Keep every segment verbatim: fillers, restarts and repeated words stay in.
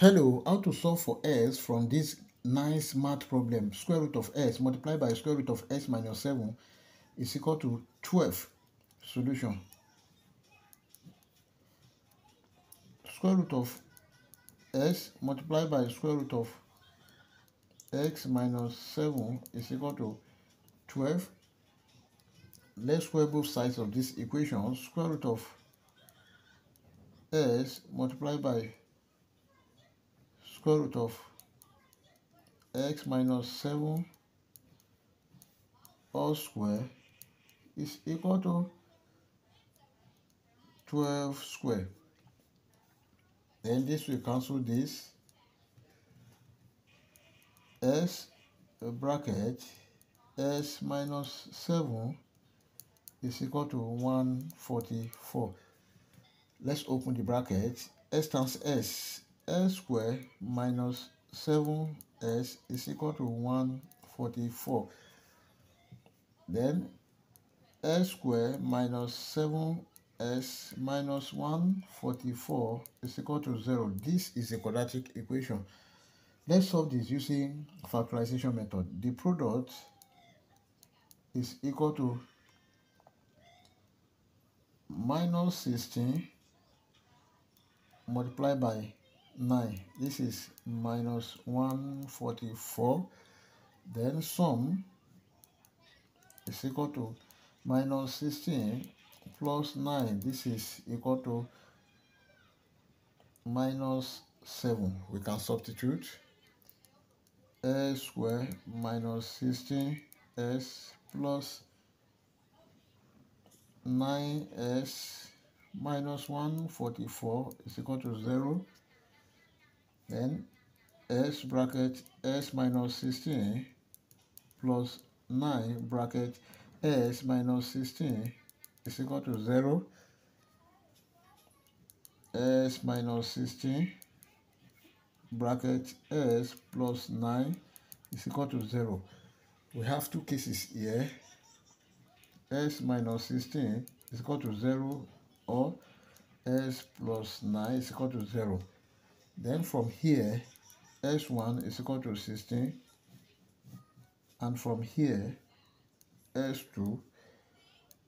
Hello, how to solve for s from this nice math problem. Square root of s multiplied by square root of s minus seven is equal to twelve. Solution. Square root of s multiplied by square root of x minus seven is equal to twelve. Let's square both sides of this equation. Square root of s multiplied by square root of x minus seven all square is equal to twelve square. Then this will cancel this. S bracket s minus seven is equal to one hundred forty-four. Let's open the bracket. S times s. S square minus seven s is equal to one hundred forty-four. Then S square minus seven s minus one hundred forty-four is equal to zero. This is a quadratic equation. Let's solve this using factorization method. The product is equal to minus sixteen multiplied by nine. This is minus one hundred forty-four. Then sum is equal to minus sixteen plus nine. This is equal to minus seven. We can substitute s square minus sixteen s plus nine s minus one hundred forty-four is equal to zero. Then s bracket s minus sixteen plus nine bracket s minus sixteen is equal to zero. S minus sixteen bracket s plus nine is equal to zero. We have two cases here. S minus sixteen is equal to zero or s plus nine is equal to zero. Then from here, s one is equal to sixteen, and from here, s two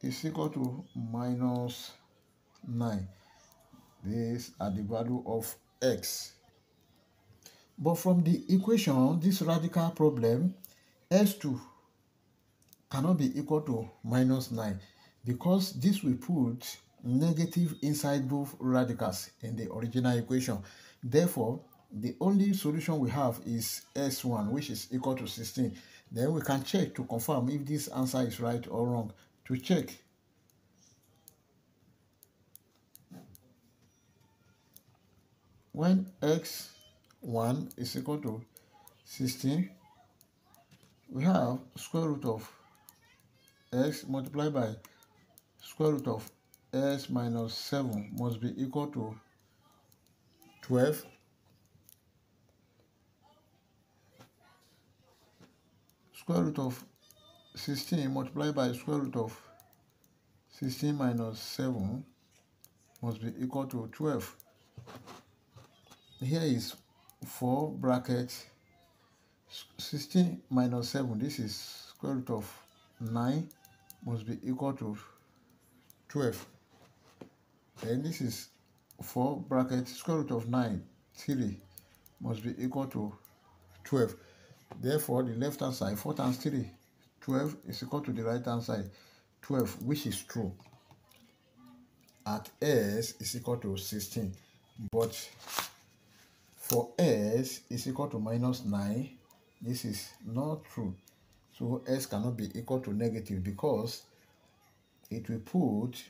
is equal to minus nine. These are the value of x. But from the equation, this radical problem, s two cannot be equal to minus nine, because this will put negative inside both radicals in the original equation. Therefore, the only solution we have is s one, which is equal to sixteen. Then we can check to confirm if this answer is right or wrong. To check, when x one is equal to sixteen, we have square root of x multiplied by square root of s minus seven must be equal to twelve. Square root of sixteen multiplied by square root of sixteen minus seven must be equal to twelve. Here is four bracket sixteen minus seven. This is square root of nine must be equal to twelve. Then this is four bracket square root of nine, three must be equal to twelve. Therefore, the left hand side, four times three, twelve, is equal to the right hand side, twelve, which is true at s is equal to sixteen. But for s is equal to minus nine, this is not true. So s cannot be equal to negative, because it will put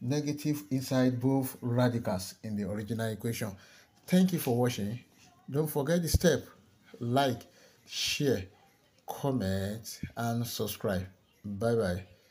negative inside both radicals in the original equation. Thank you for watching. Don't forget the step: like, share, comment, and subscribe. Bye bye.